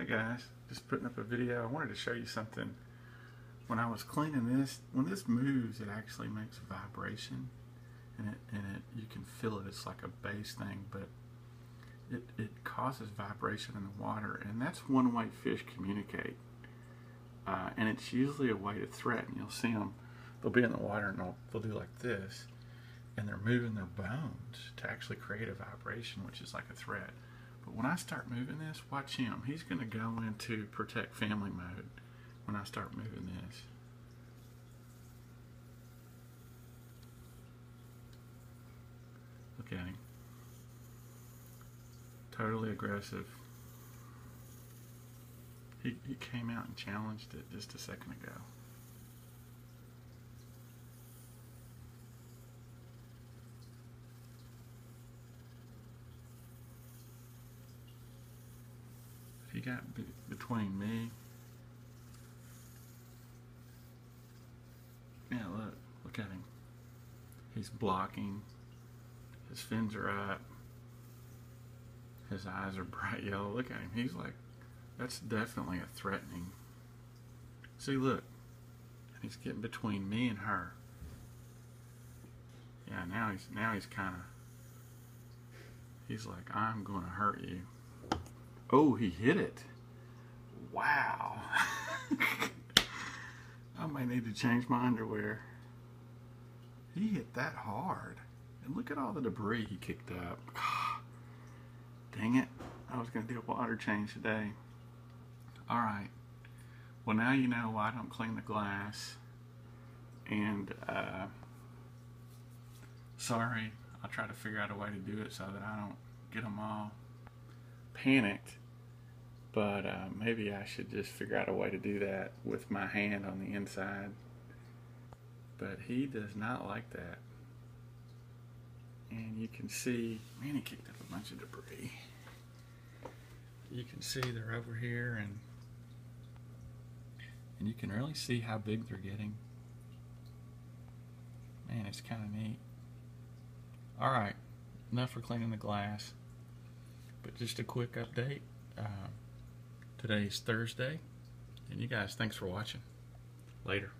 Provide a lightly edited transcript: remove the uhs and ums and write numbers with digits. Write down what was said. Hey guys, just putting up a video. I wanted to show you something. When I was cleaning this, when this moves, it actually makes a vibration, and you can feel it. It's like a bass thing, but it causes vibration in the water, and that's one way fish communicate. And it's usually a way to threaten. You'll see them; they'll be in the water and they'll do like this, and they're moving their bones to actually create a vibration, which is like a threat. But when I start moving this, watch him. He's going to go into protect family mode when I start moving this. Look at him. Totally aggressive. He came out and challenged it just a second ago. He got between me. Yeah, look at him. He's blocking. His fins are up. His eyes are bright yellow. Look at him. He's like, that's definitely a threatening. See, look. He's getting between me and her. Yeah, now he's kind of. He's like, I'm going to hurt you. Oh, he hit it. Wow. I may need to change my underwear. He hit that hard. And look at all the debris he kicked up. Dang it. I was going to do a water change today. All right. Well, now you know why I don't clean the glass. And, sorry. I'll try to figure out a way to do it so that I don't get them all panicked. But maybe I should just figure out a way to do that with my hand on the inside. But he does not like that. And you can see, man, he kicked up a bunch of debris. You can see they're over here, and you can really see how big they're getting. Man, it's kind of neat. All right, enough for cleaning the glass. But just a quick update. Today's Thursday, and you guys, thanks for watching. Later.